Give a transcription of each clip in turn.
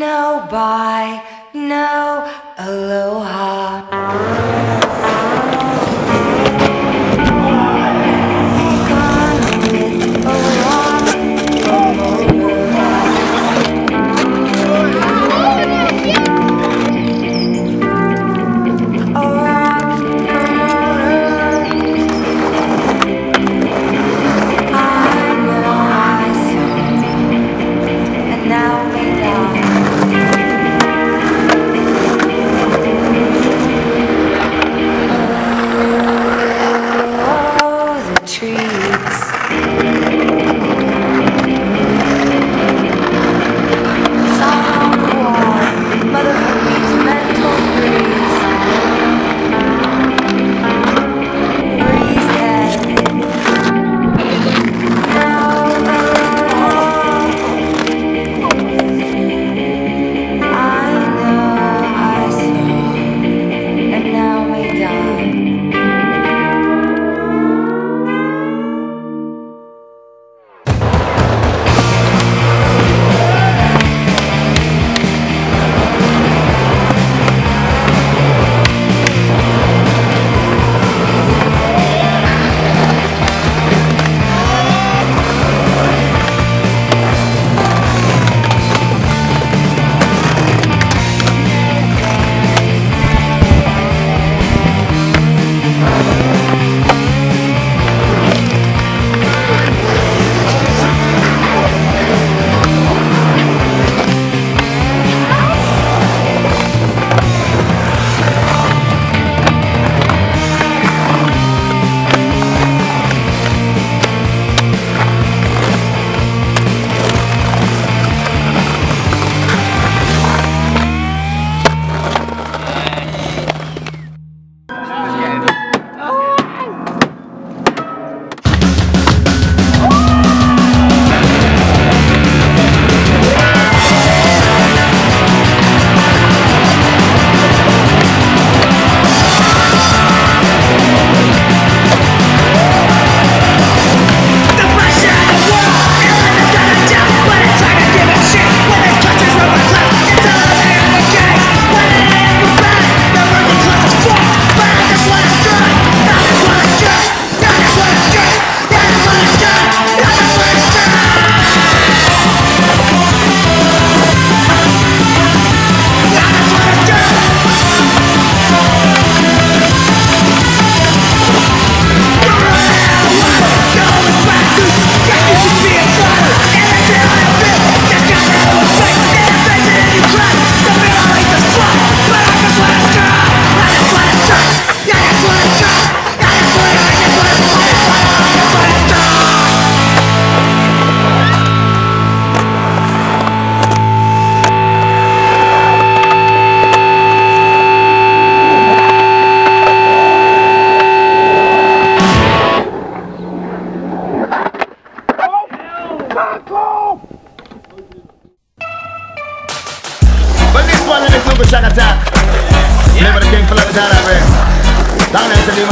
No bye, no aloha.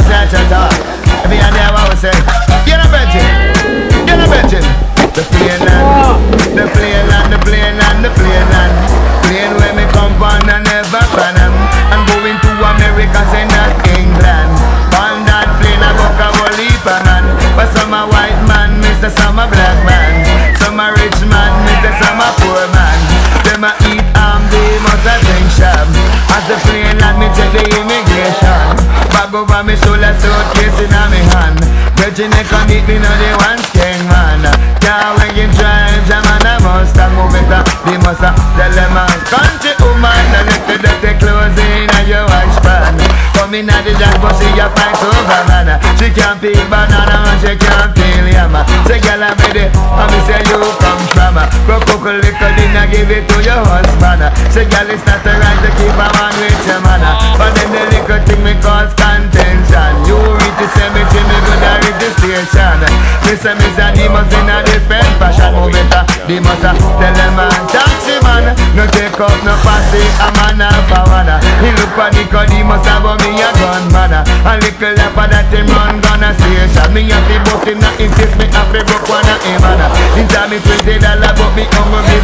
$20, but me hungry give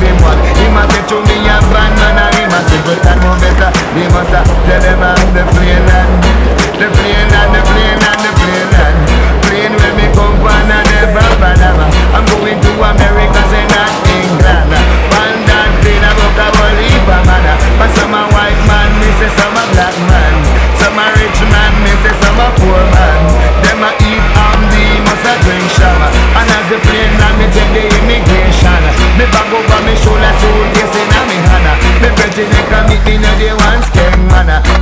him one. He must say to me a van.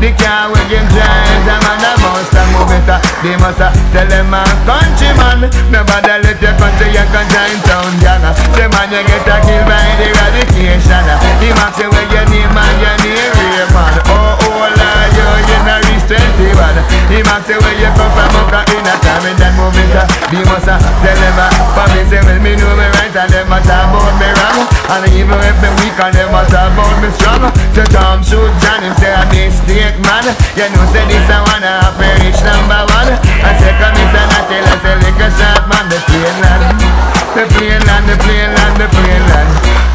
They can't wait them giants, a man a monster move better. They must tell them a countryman. Nobody let your country and country town jana. The man you get a kill by the eradication. He must say where your name and your name rape man. Oh, oh Lord, you not reach 21. He must say where you come from up in a time in that moment. They must tell them a family say well me know me right and them must talk about me wrong. And even if me weak and them must talk about me strong. So Tom shoot John him say a mistake man. You know say this a one a rich number one. And second is a natty like a liquor shop man. The plain land, the plain land, the plain land, the plain land.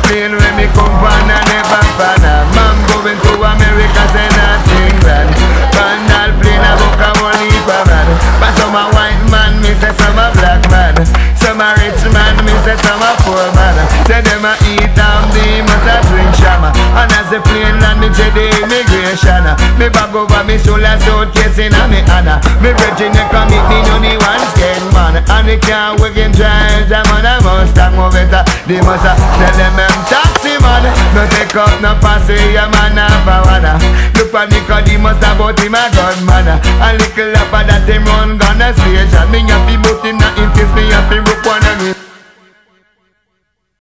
Plain when me come from and never from. Man going to America say nothing bad. Pandal plain a book a whole heap of man. But some a white man me say some a black man. Some a rich man me say some a poor man. Say them a eat and they must a drink shama. And as the plain land me say the immigration. Me bag over me shoulder so chasing on me Anna. Me virgin you come meet me no the one scared man. And they can't wake him drive them on a Mustang move it. They must a tell them I'm taxi man. No take up no passy a man a Havana. Look for Nicodemus about him a gunman. A little up that him run gun a station. Me up the boat him not in me up in rope one and